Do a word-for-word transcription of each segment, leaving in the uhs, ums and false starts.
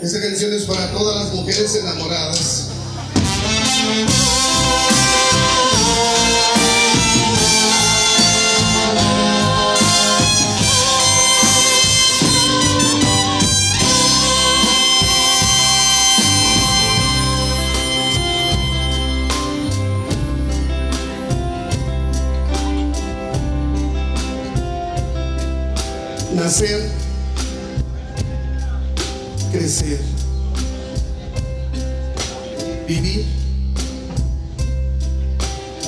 Esta canción es para todas las mujeres enamoradas. Nacer, crecer, vivir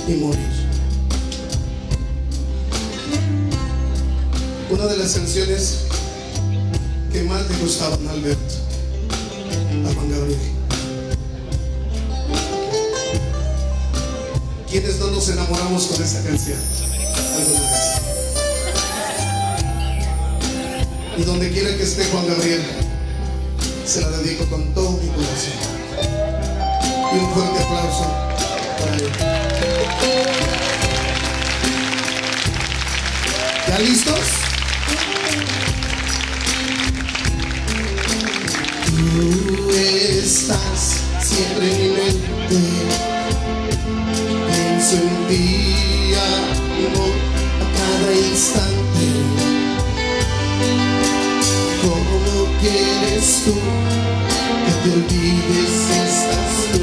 y morir. Una de las canciones que más le gustaban a Alberto, a Juan Gabriel. ¿Quiénes no nos enamoramos con esta canción alguna vez? Y donde quiera que esté Juan Gabriel, se la dedico con todo mi corazón. Y un fuerte aplauso para él. ¿Ya listos? Tú estás siempre en mi mente. Pienso en ti, amor, a cada instante. ¿Cómo quieres tú que te olvides? Estás tú,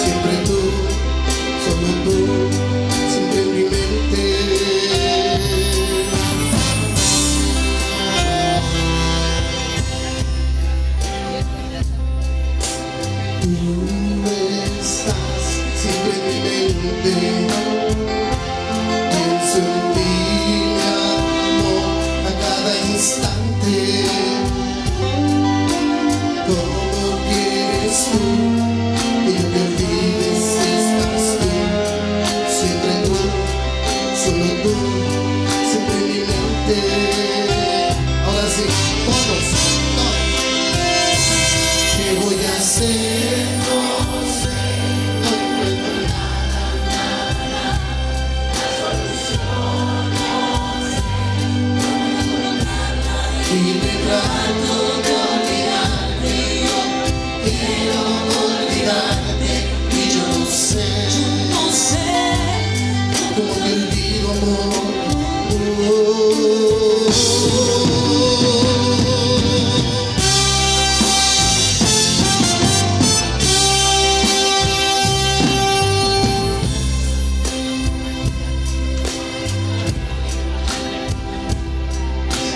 siempre tú, solo tú, siempre en mi mente. Tú estás siempre en mi mente. Pienso en ti, mi amor, a cada instante. ¿Cómo quieres tú que yo te olvides? Estás tú, siempre tú, solo tú, siempre en mi mente. Ahora sí, todos. ¿Qué voy a hacer? No sé, no encuentro nada, nada, la solución no sé, no encuentro nada. Trato de olvidarte, yo quiero olvidarte. Y yo no sé, yo no sé cómo te olvido, amor. Oh, oh, oh.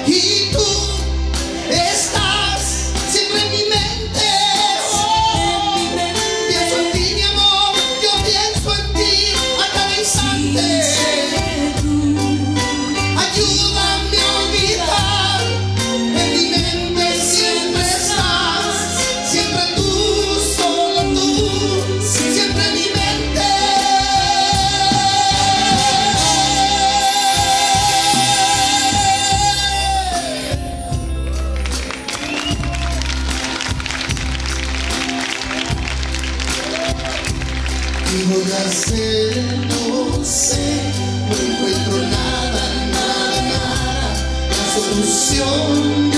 Y tú voy a hacer, no sé, no encuentro nada, nada, nada, la solución.